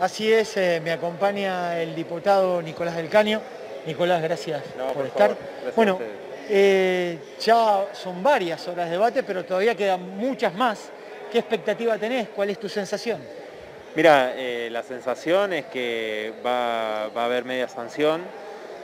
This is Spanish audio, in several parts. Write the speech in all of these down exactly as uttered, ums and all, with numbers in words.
Así es, eh, me acompaña el diputado Nicolás del Caño. Nicolás, gracias no, por, por estar. Favor, gracias. Bueno, eh, ya son varias horas de debate, pero todavía quedan muchas más. ¿Qué expectativa tenés? ¿Cuál es tu sensación? Mira, eh, la sensación es que va, va a haber media sanción.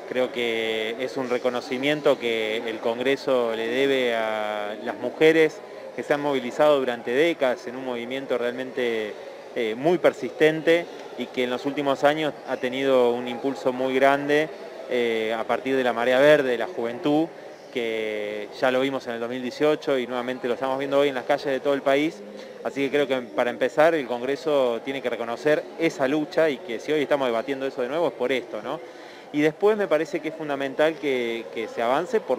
Creo que es un reconocimiento que el Congreso le debe a las mujeres que se han movilizado durante décadas en un movimiento realmente eh, muy persistente y que en los últimos años ha tenido un impulso muy grande eh, a partir de la marea verde, de la juventud, que ya lo vimos en el dos mil dieciocho y nuevamente lo estamos viendo hoy en las calles de todo el país. Así que creo que para empezar el Congreso tiene que reconocer esa lucha y que si hoy estamos debatiendo eso de nuevo es por esto, ¿no? Y después me parece que es fundamental que, que se avance por,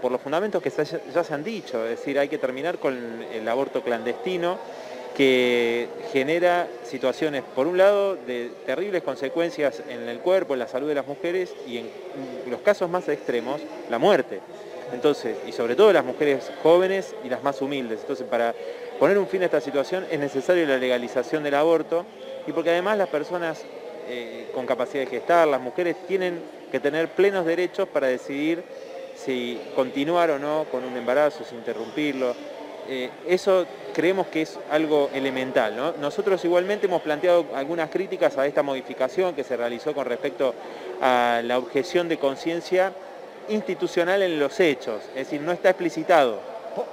por los fundamentos que se, ya se han dicho. Es decir, hay que terminar con el aborto clandestino, que genera situaciones, por un lado, de terribles consecuencias en el cuerpo, en la salud de las mujeres y en los casos más extremos, la muerte. Entonces, y sobre todo las mujeres jóvenes y las más humildes. Entonces, para poner un fin a esta situación es necesaria la legalización del aborto y porque además las personas Eh, con capacidad de gestar, las mujeres tienen que tener plenos derechos para decidir si continuar o no con un embarazo, si interrumpirlo. Eh, eso creemos que es algo elemental, ¿no? Nosotros igualmente hemos planteado algunas críticas a esta modificación que se realizó con respecto a la objeción de conciencia institucional en los hechos, es decir, no está explicitado.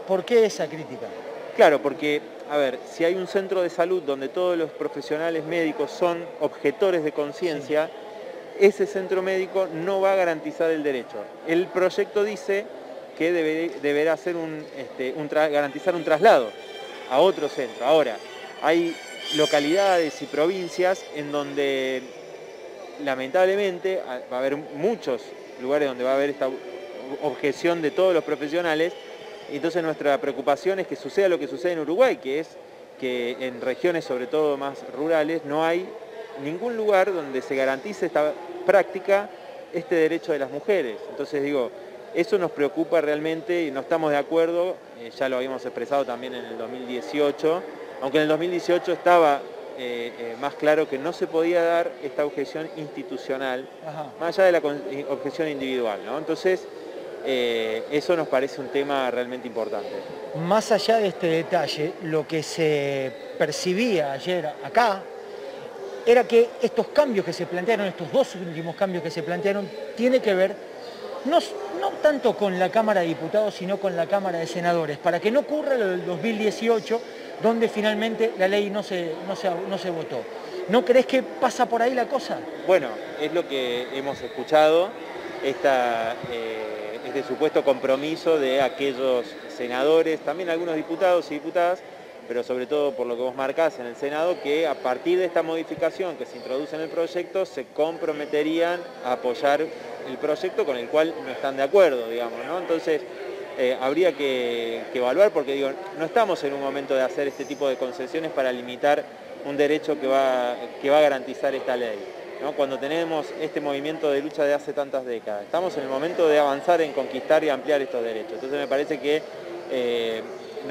¿Por qué esa crítica? Claro, porque, a ver, si hay un centro de salud donde todos los profesionales médicos son objetores de conciencia, sí, ese centro médico no va a garantizar el derecho. El proyecto dice que debe, deberá hacer un, este, un garantizar un traslado a otro centro. Ahora, hay localidades y provincias en donde, lamentablemente, va a haber muchos lugares donde va a haber esta objeción de todos los profesionales. Entonces nuestra preocupación es que suceda lo que sucede en Uruguay, que es que en regiones sobre todo más rurales no hay ningún lugar donde se garantice esta práctica, este derecho de las mujeres. Entonces digo, eso nos preocupa realmente y no estamos de acuerdo, eh, ya lo habíamos expresado también en el dos mil dieciocho, aunque en el dos mil dieciocho estaba eh, eh, más claro que no se podía dar esta objeción institucional, ajá, más allá de la objeción individual, ¿no? Entonces, Eh, eso nos parece un tema realmente importante. Más allá de este detalle, lo que se percibía ayer acá era que estos cambios que se plantearon, estos dos últimos cambios que se plantearon, tiene que ver no, no tanto con la Cámara de Diputados, sino con la Cámara de Senadores, para que no ocurra lo del dos mil dieciocho, donde finalmente la ley no se, no se, no se votó. ¿No crees que pasa por ahí la cosa? Bueno, es lo que hemos escuchado, esta... Eh... este supuesto compromiso de aquellos senadores, también algunos diputados y diputadas, pero sobre todo por lo que vos marcás en el Senado, que a partir de esta modificación que se introduce en el proyecto, se comprometerían a apoyar el proyecto con el cual no están de acuerdo, digamos, ¿no? Entonces, eh, habría que, que evaluar, porque digo, no estamos en un momento de hacer este tipo de concesiones para limitar un derecho que va, que va a garantizar esta ley, ¿no? Cuando tenemos este movimiento de lucha de hace tantas décadas. Estamos en el momento de avanzar en conquistar y ampliar estos derechos. Entonces me parece que eh,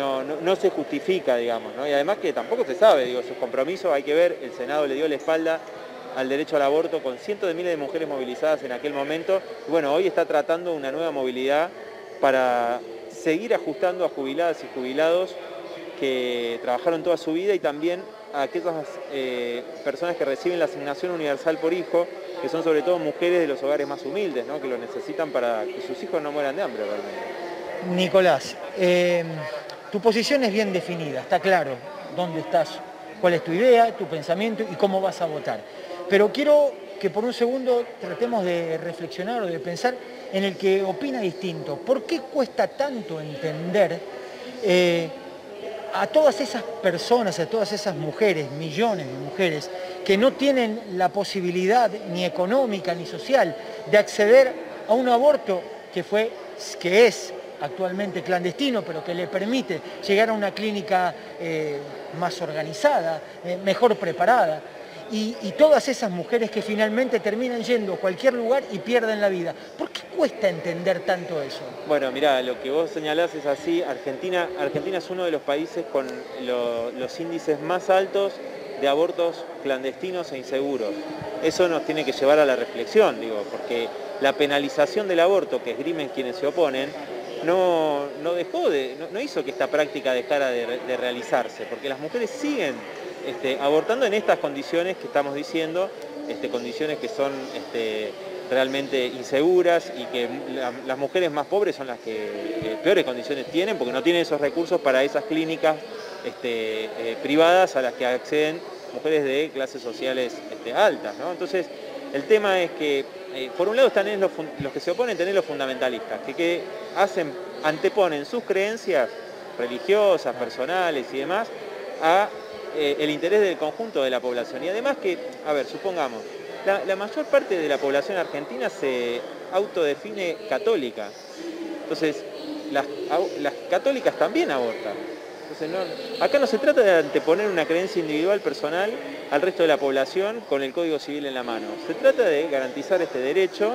no, no, no se justifica, digamos, ¿no? Y además que tampoco se sabe, digo, sus compromisos, hay que ver, el Senado le dio la espalda al derecho al aborto con cientos de miles de mujeres movilizadas en aquel momento. Y bueno, hoy está tratando una nueva movilidad para seguir ajustando a jubiladas y jubilados que trabajaron toda su vida y también a aquellas eh, personas que reciben la asignación universal por hijo, que son sobre todo mujeres de los hogares más humildes, ¿no? Que lo necesitan para que sus hijos no mueran de hambre realmente. Nicolás, eh, tu posición es bien definida, está claro dónde estás, cuál es tu idea, tu pensamiento y cómo vas a votar. Pero quiero que por un segundo tratemos de reflexionar o de pensar en el que opina distinto. ¿Por qué cuesta tanto entender eh, a todas esas personas, a todas esas mujeres, millones de mujeres, que no tienen la posibilidad ni económica ni social de acceder a un aborto que fue, que es actualmente clandestino, pero que le permite llegar a una clínica eh, más organizada, eh, mejor preparada? Y, y todas esas mujeres que finalmente terminan yendo a cualquier lugar y pierden la vida. ¿Por qué cuesta entender tanto eso? Bueno, mirá, lo que vos señalás es así. Argentina, Argentina es uno de los países con lo, los índices más altos de abortos clandestinos e inseguros. Eso nos tiene que llevar a la reflexión, digo, porque la penalización del aborto que esgrimen quienes se oponen no, no, dejó de, no, no hizo que esta práctica dejara de, de realizarse, porque las mujeres siguen este, abortando en estas condiciones que estamos diciendo, este, condiciones que son este, realmente inseguras y que la, las mujeres más pobres son las que eh, peores condiciones tienen porque no tienen esos recursos para esas clínicas este, eh, privadas a las que acceden mujeres de clases sociales este, altas, ¿no? Entonces, el tema es que, eh, por un lado están los, los que se oponen, tenés los fundamentalistas, que, que hacen, anteponen sus creencias religiosas, personales y demás, a eh, el interés del conjunto de la población. Y además que, a ver, supongamos, la, la mayor parte de la población argentina se autodefine católica. Entonces, las, las católicas también abortan. Entonces, no, acá no se trata de anteponer una creencia individual personal al resto de la población con el Código Civil en la mano. Se trata de garantizar este derecho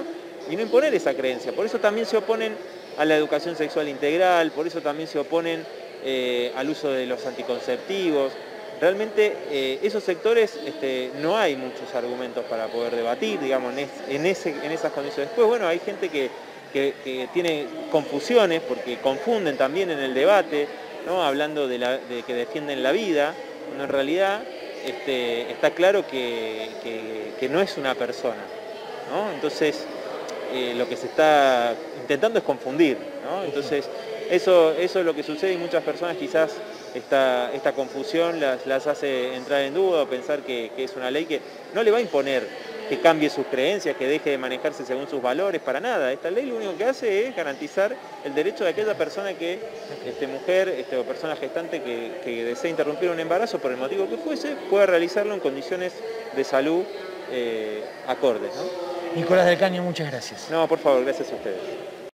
y no imponer esa creencia. Por eso también se oponen a la educación sexual integral, por eso también se oponen eh, al uso de los anticonceptivos. Realmente eh, esos sectores este, no hay muchos argumentos para poder debatir, digamos, en, en, ese, en esas condiciones. Después, bueno, hay gente que, que, que tiene confusiones porque confunden también en el debate, ¿no? Hablando de, la, de que defienden la vida, cuando en realidad este, está claro que, que, que no es una persona, ¿no? Entonces, eh, lo que se está intentando es confundir, ¿no? Entonces, eso, eso es lo que sucede y muchas personas quizás esta, esta confusión las, las hace entrar en duda o pensar que, que es una ley que no le va a imponer que cambie sus creencias, que deje de manejarse según sus valores, para nada. Esta ley lo único que hace es garantizar el derecho de aquella persona que, este, mujer este, o persona gestante que, que desee interrumpir un embarazo por el motivo que fuese, pueda realizarlo en condiciones de salud eh, acordes, ¿no? Nicolás del Caño, muchas gracias. No, por favor, gracias a ustedes.